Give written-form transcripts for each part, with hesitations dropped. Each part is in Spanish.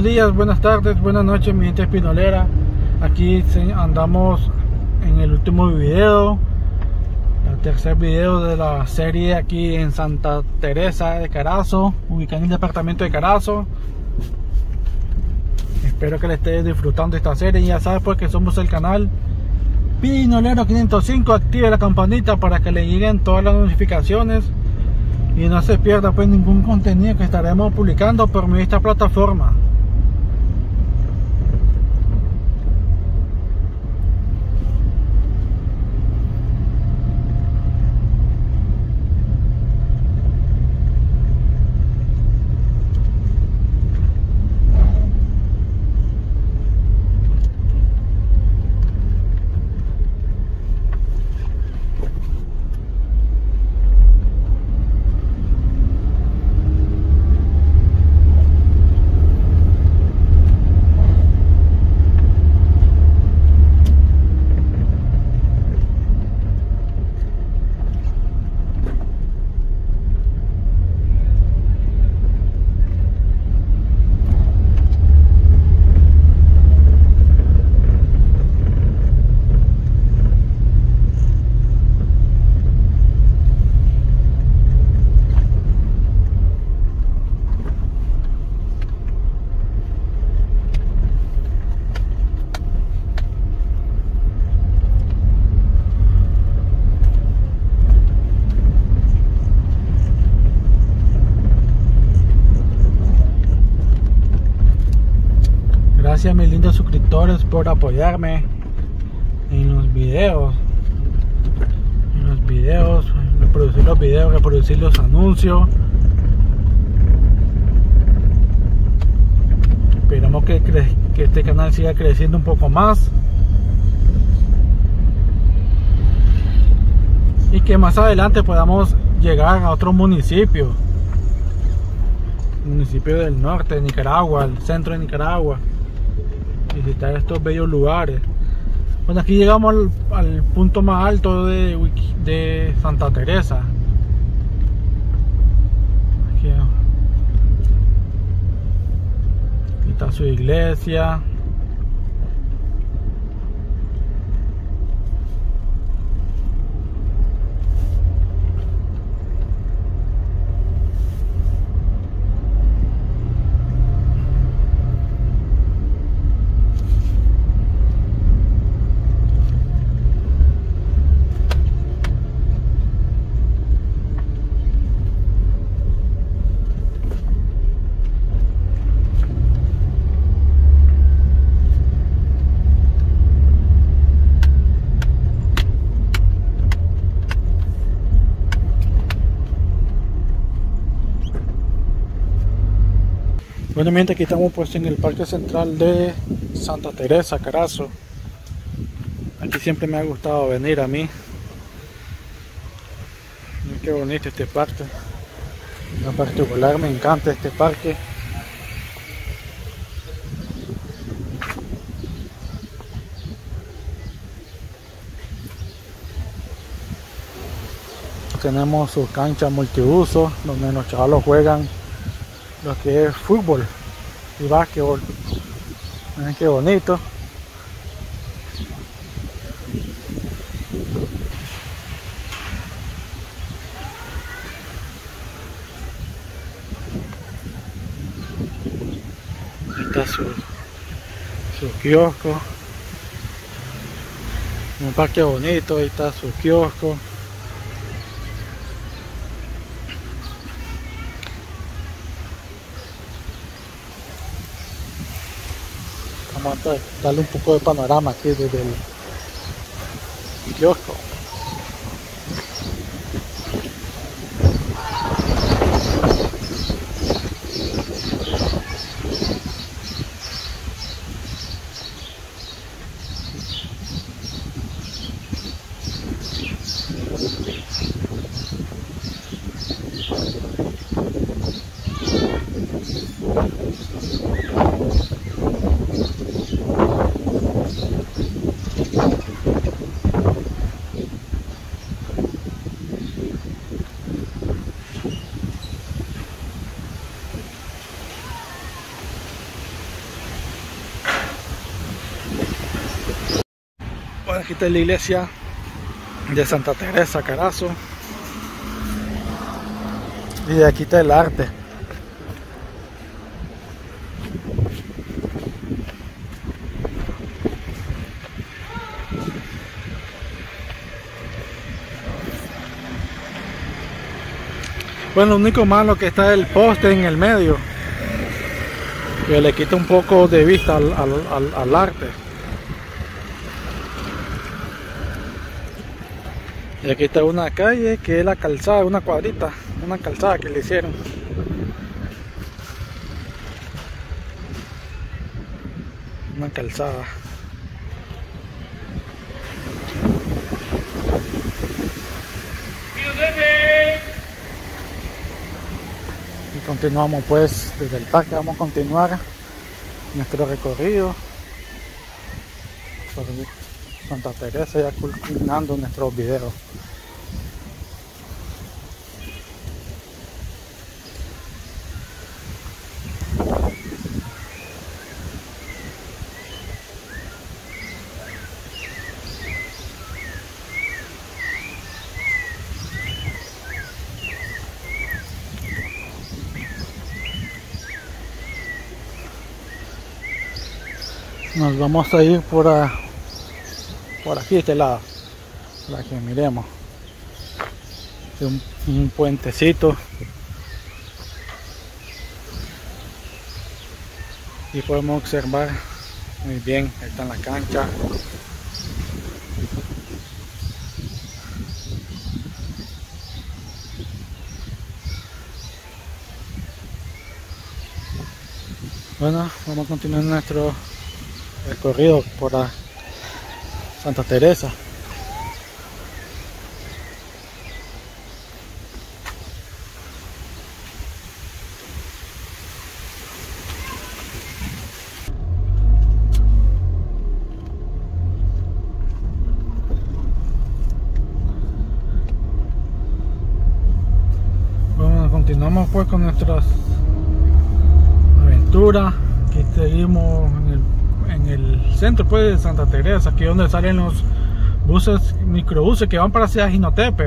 Buenos días, buenas tardes, buenas noches, mi gente espinolera. Aquí andamos en el último video, el tercer video de la serie aquí en Santa Teresa de Carazo, ubicado en el departamento de Carazo. Espero que le estés disfrutando esta serie. Ya sabes, porque somos el canal Pinolero 505. Active la campanita para que le lleguen todas las notificaciones y no se pierda pues ningún contenido que estaremos publicando por medio de esta plataforma. Gracias a mis lindos suscriptores por apoyarme en los videos, reproducir los videos, reproducir los anuncios. Esperamos que este canal siga creciendo un poco más y que más adelante podamos llegar a otros municipios, municipios del norte de Nicaragua, el centro de Nicaragua, visitar estos bellos lugares. Bueno, aquí llegamos al punto más alto de Santa Teresa. Aquí está su iglesia. Bueno, mientras aquí estamos pues en el parque central de Santa Teresa, Carazo. Aquí siempre me ha gustado venir a mí. Miren qué bonito este parque. En particular me encanta este parque. Tenemos su cancha multiuso donde los chavalos juegan lo que es fútbol y básquetbol. Miren qué bonito. Ahí está su kiosco. Un parque bonito, ahí está su kiosco. Vamos a darle un poco de panorama aquí desde el kiosco. Aquí está la iglesia de Santa Teresa, Carazo. Y aquí está el arte. Bueno, lo único malo que está el poste en el medio, que le quita un poco de vista al arte. Y aquí está una calle que es la calzada, una cuadrita, una calzada que le hicieron. Una calzada. Y continuamos pues desde el parque, vamos a continuar nuestro recorrido por Santa Teresa, ya culminando nuestros videos. Nos vamos a ir por aquí, este lado, para que miremos un puentecito y podemos observar muy bien. Ahí está en la cancha. Bueno, vamos a continuar nuestro recorrido por la Santa Teresa. Bueno, continuamos pues con nuestras aventuras, que seguimos en el centro pues de Santa Teresa, aquí donde salen los buses, microbuses que van para Ciudad Jinotepa.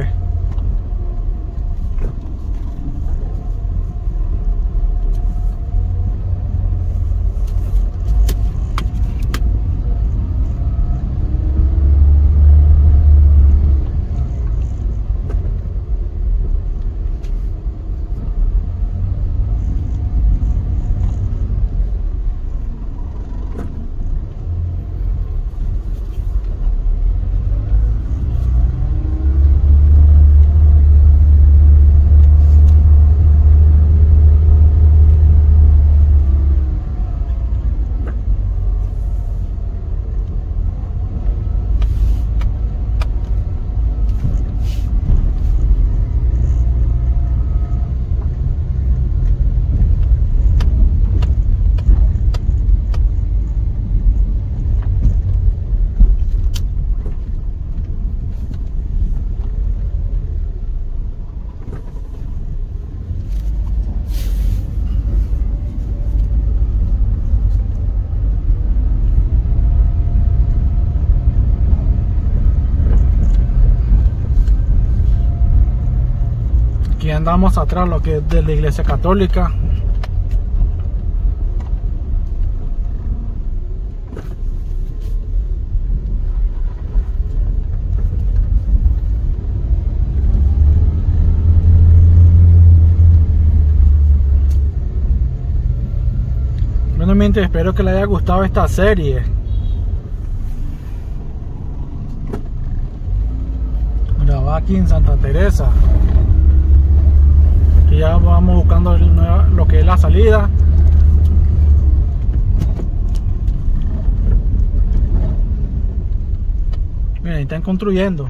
Andamos atrás lo que es de la iglesia católica. Bueno, gente, espero que les haya gustado esta serie. Grabada aquí en Santa Teresa. Ya vamos buscando lo que es la salida. Miren, están construyendo.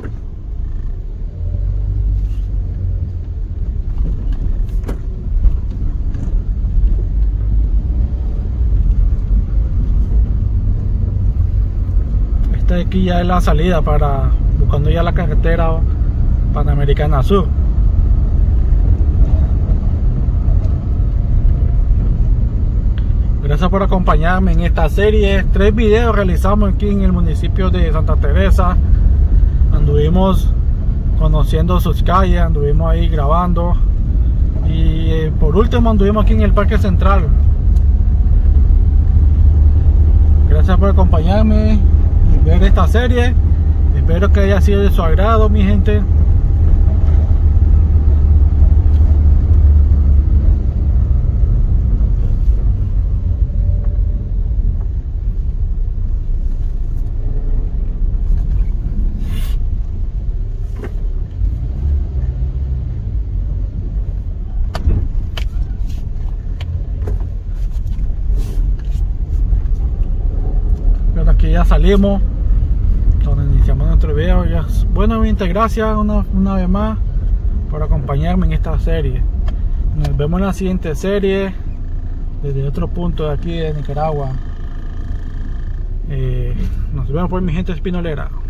Esta aquí ya es la salida para buscando ya la carretera Panamericana Sur. Gracias por acompañarme en esta serie. 3 videos realizamos aquí en el municipio de Santa Teresa. Anduvimos conociendo sus calles, anduvimos ahí grabando. Y por último anduvimos aquí en el Parque Central. Gracias por acompañarme y ver esta serie. Espero que haya sido de su agrado, mi gente. Pero aquí ya salimos, donde iniciamos nuestro video. Ya. Bueno, gente, gracias una vez más por acompañarme en esta serie. Nos vemos en la siguiente serie desde otro punto de aquí de Nicaragua. Nos vemos, por mi gente espinolera.